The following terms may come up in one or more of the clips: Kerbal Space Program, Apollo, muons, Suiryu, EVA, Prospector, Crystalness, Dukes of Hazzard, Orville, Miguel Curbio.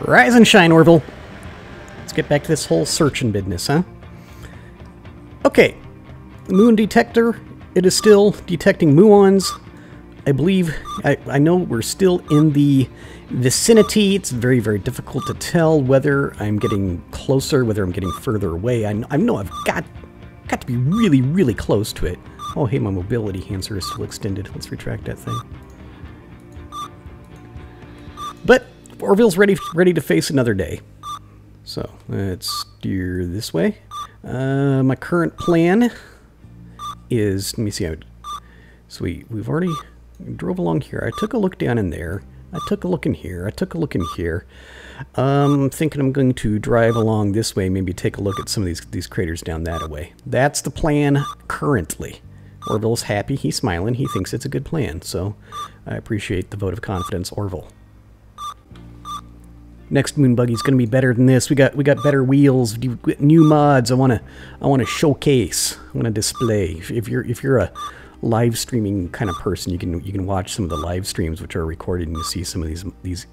Rise and shine, Orville. Let's get back to this whole searching business, huh? Okay. The moon detector. It is still detecting muons. I believe, I know we're still in the vicinity. It's very, very difficult to tell whether I'm getting closer, whether I'm getting further away. I know I've got to be really, really close to it. Oh, hey, my mobility enhancer is still extended. Let's retract that thing. But Orville's ready to face another day. So let's steer this way. My current plan is, let me see how it, so we've already... drove along here. I took a look down in there. I took a look in here. I took a look in here. I'm thinking I'm going to drive along this way, maybe take a look at some of these craters down that way. That's the plan currently. Orville's happy. He's smiling. He thinks it's a good plan. So I appreciate the vote of confidence, Orville. Next moon buggy's going to be better than this. We got better wheels, new mods. I want to showcase. I want to display. If you're a live streaming kind of person, you can watch some of the live streams which are recorded and you see some of these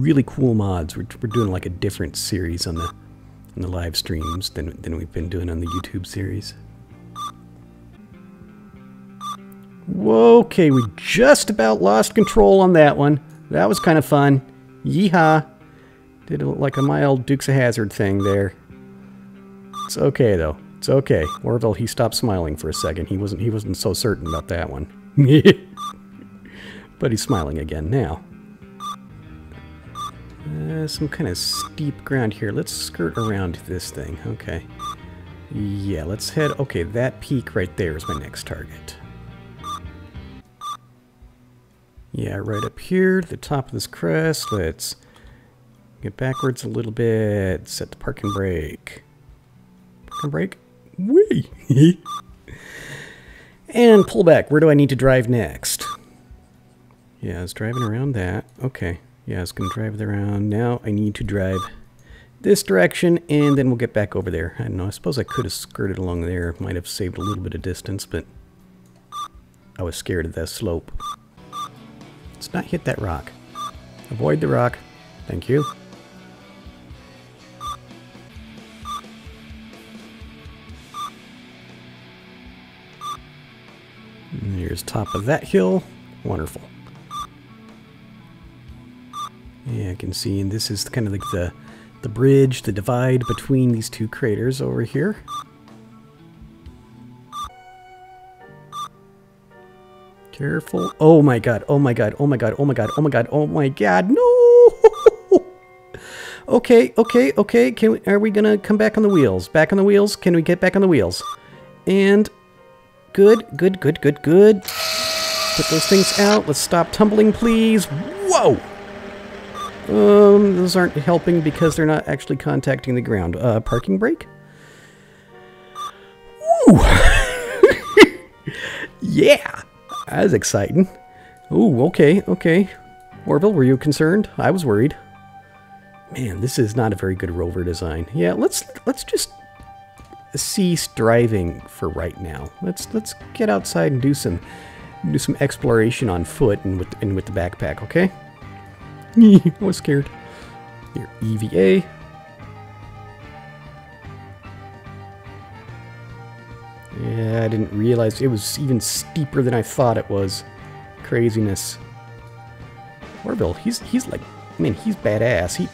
really cool mods. We're doing like a different series on the live streams than we've been doing on the YouTube series. Whoa, okay, we just about lost control on that one. That was kind of fun. Yeehaw. Did it look like a mild Dukes of Hazzard thing there. It's okay though. It's okay. Orville, he stopped smiling for a second. He wasn't so certain about that one. But he's smiling again now. Some kind of steep ground here. Let's skirt around this thing. Okay. Yeah, let's head... Okay, that peak right there is my next target. Yeah, right up here to the top of this crest. Let's get backwards a little bit. Set the parking brake. Parking brake. Whee! And pull back. Where do I need to drive next? Yeah, I was driving around that. Okay. Yeah, I was going to drive it around. Now I need to drive this direction, and then we'll get back over there. I don't know. I suppose I could have skirted along there. Might have saved a little bit of distance, but I was scared of that slope. Let's not hit that rock. Avoid the rock. Thank you. Here's top of that hill. Wonderful. Yeah, I can see, and this is kind of like the bridge, the divide between these two craters over here. Careful. Oh my god, oh my god, oh my god, oh my god, oh my god, oh my god, no! Okay, okay, okay, are we gonna come back on the wheels? Back on the wheels? Can we get back on the wheels? And... good, good, good, good, good. Put those things out. Let's stop tumbling, please. Whoa! Those aren't helping because they're not actually contacting the ground. Parking brake? Woo! Yeah! That was exciting. Ooh, okay, okay. Orville, were you concerned? I was worried. Man, this is not a very good rover design. Yeah, let's just... cease driving for right now. Let's get outside and do some exploration on foot and with the backpack, okay? I was scared. Your EVA. Yeah, I didn't realize it was even steeper than I thought it was. Craziness. Orville, he's like, man, he's badass.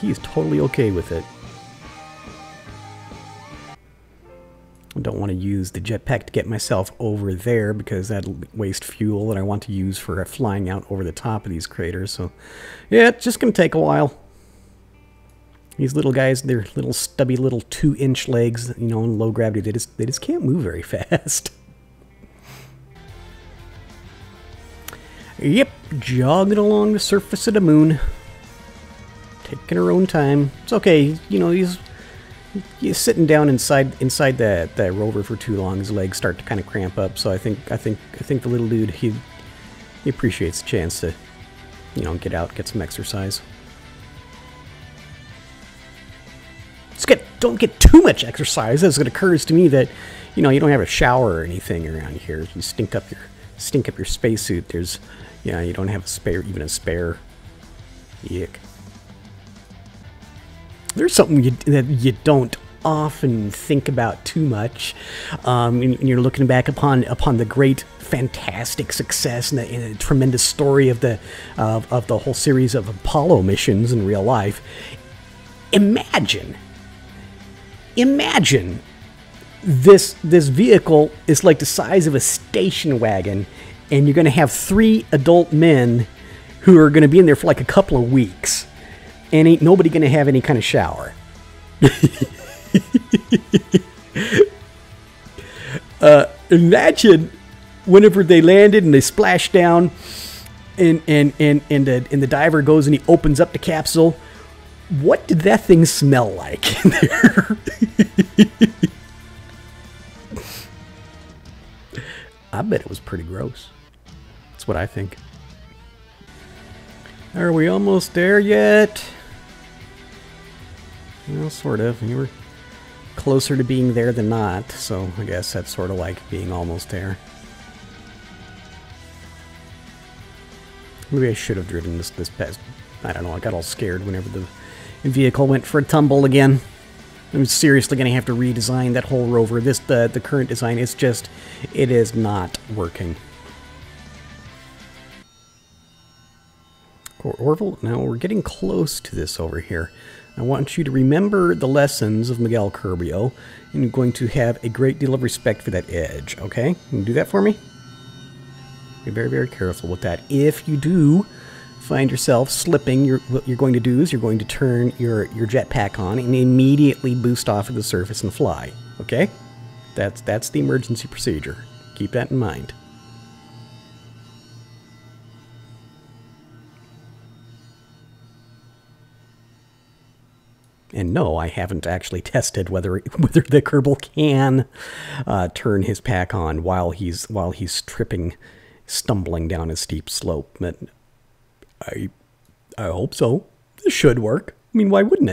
He's totally okay with it. I don't want to use the jetpack to get myself over there because that'll waste fuel that I want to use for flying out over the top of these craters. So, yeah, it's just going to take a while. These little guys, their little stubby little 2-inch legs, you know, in low gravity, they just can't move very fast. Yep, jogging along the surface of the moon. Taking her own time. It's okay, you know, these... You're sitting down inside that rover for too long, his legs start to kind of cramp up. So I think the little dude he appreciates the chance to, you know, get out, get some exercise. Don't get too much exercise, as it occurs to me that, you know, you don't have a shower or anything around here. You stink up your spacesuit. There's, you know, you don't have a spare, even a spare. Yuck. There's something that you don't often think about too much, and you're looking back upon the great, fantastic success and the tremendous story of the whole series of Apollo missions in real life. Imagine this vehicle is like the size of a station wagon, and you're going to have 3 adult men who are going to be in there for like a couple of weeks, and ain't nobody going to have any kind of shower. Imagine whenever they landed and they splashed down, and the diver goes and he opens up the capsule. What did that thing smell like in there? I bet it was pretty gross. That's what I think. Are we almost there yet? Well, sort of. You were closer to being there than not, so I guess that's sort of like being almost there. Maybe I should have driven this past. I don't know, I got all scared whenever the vehicle went for a tumble again. I'm seriously going to have to redesign that whole rover. The current design is just, it is not working. Orville, now we're getting close to this over here. I want you to remember the lessons of Miguel Curbio, and you're going to have a great deal of respect for that edge, okay? Can you do that for me? Be very, very careful with that. If you do find yourself slipping, what you're going to do is you're going to turn your jetpack on and immediately boost off of the surface and fly, okay? That's the emergency procedure. Keep that in mind. And no, I haven't actually tested whether the Kerbal can turn his pack on while he's stumbling down a steep slope. But I hope so. This should work. I mean, why wouldn't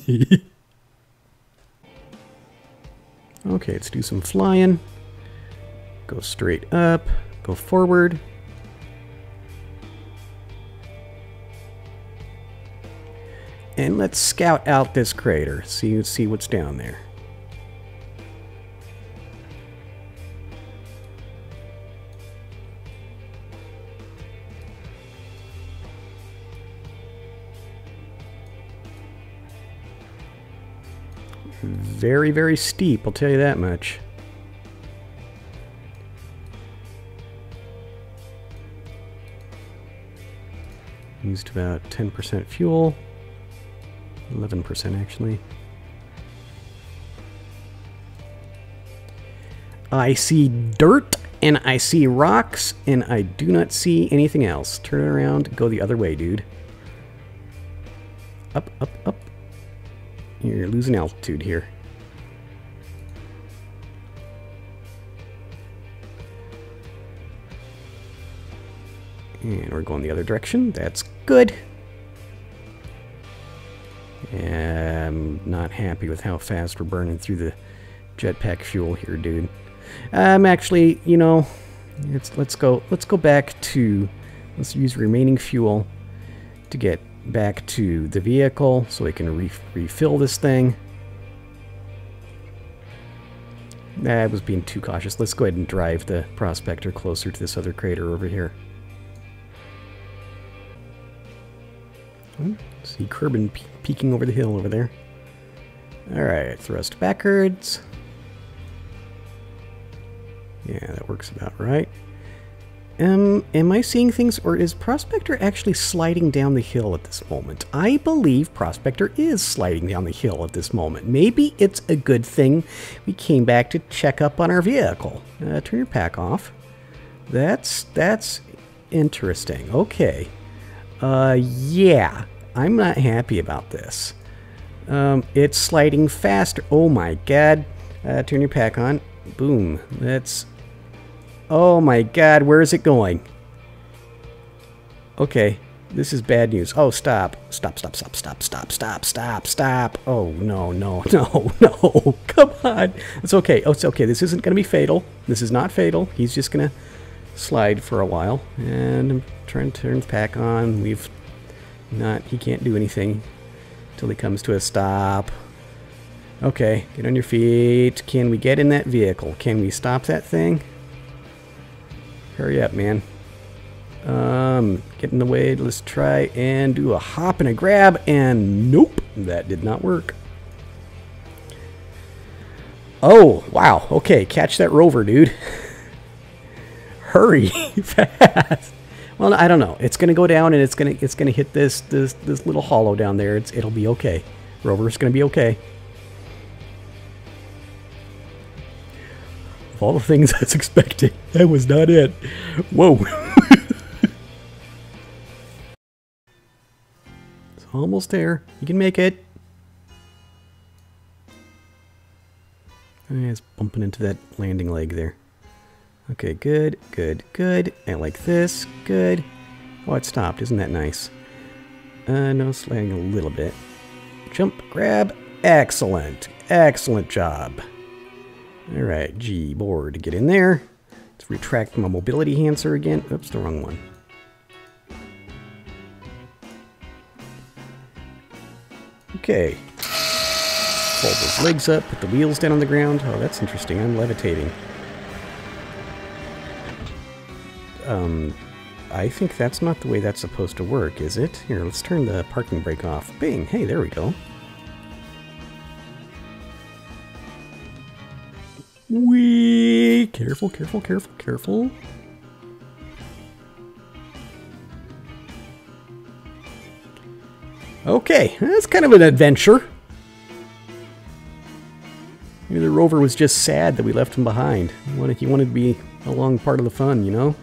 it? Okay, let's do some flying. Go straight up. Go forward. And let's scout out this crater, see what's down there. Very, very steep, I'll tell you that much. Used about 10% fuel. 11% actually. I see dirt and I see rocks and I do not see anything else. Turn around, go the other way, dude. Up, up, up. You're losing altitude here. And we're going the other direction. That's good. I'm not happy with how fast we're burning through the jetpack fuel here, dude. Actually, you know, let's go back to, let's use remaining fuel to get back to the vehicle so we can refill this thing. I was being too cautious. Let's go ahead and drive the Prospector closer to this other crater over here. See Curbin peeking over the hill over there. Alright, thrust backwards. Yeah, that works about right. Am I seeing things, or is Prospector actually sliding down the hill at this moment? I believe Prospector is sliding down the hill at this moment. Maybe it's a good thing we came back to check up on our vehicle. Turn your pack off. That's interesting. Okay. Yeah, I'm not happy about this. It's sliding faster. Oh my god. Turn your pack on. Boom. That's... Oh my god, where is it going? Okay, this is bad news. Oh, stop. Stop, stop, stop, stop, stop, stop, stop, stop. Oh, no, no, no, no. Come on. It's okay. Oh, it's okay. This isn't going to be fatal. This is not fatal. He's just going to slide for a while, and I'm trying to turn the pack on. He can't do anything. till he comes to a stop. Okay, get on your feet. Can we get in that vehicle? Can we stop that thing? Hurry up, man. Get in the way. Let's try and do a hop and a grab, and nope, that did not work. Oh, wow. Okay, catch that rover, dude. Hurry fast. Well, I don't know. It's going to go down, and it's going to hit this little hollow down there. It'll be okay. Rover's going to be okay. Of all the things I was expecting, that was not it. Whoa. It's almost there. You can make it. It's bumping into that landing leg there. Okay, good, good, good. I like this. Good. Oh, it stopped. Isn't that nice? No, sliding a little bit. Jump, grab. Excellent. Excellent job. All right, G board to get in there. Let's retract my mobility enhancer again. Oops, the wrong one. Okay. Fold those legs up, put the wheels down on the ground. Oh, that's interesting. I'm levitating. I think that's not the way that's supposed to work, is it? Here, let's turn the parking brake off. Bing! Hey, there we go. Whee! Careful, careful, careful, careful. Okay, that's kind of an adventure. Maybe the rover was just sad that we left him behind. He wanted to be a long part of the fun, you know?